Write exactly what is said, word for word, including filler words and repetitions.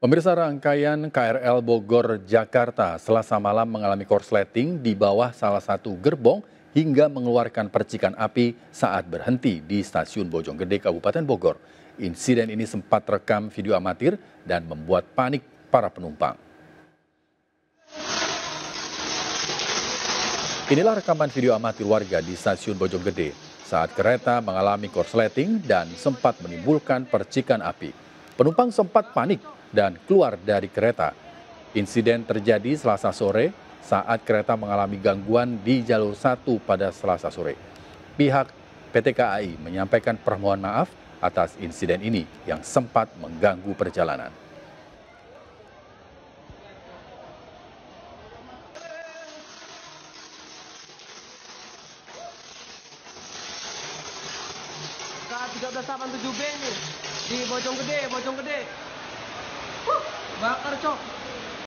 Pemirsa, rangkaian K R L Bogor, Jakarta Selasa malam mengalami korsleting di bawah salah satu gerbong hingga mengeluarkan percikan api saat berhenti di Stasiun Bojonggede, Kabupaten Bogor. Insiden ini sempat rekam video amatir dan membuat panik para penumpang. Inilah rekaman video amatir warga di Stasiun Bojonggede saat kereta mengalami korsleting dan sempat menimbulkan percikan api. Penumpang sempat panik dan keluar dari kereta. Insiden terjadi Selasa sore saat kereta mengalami gangguan di jalur satu pada Selasa sore. Pihak P T K A I menyampaikan permohonan maaf atas insiden ini yang sempat mengganggu perjalanan. K tiga belas delapan puluh tujuh B ini di Bojonggede, Bojonggede. Bakar, cok.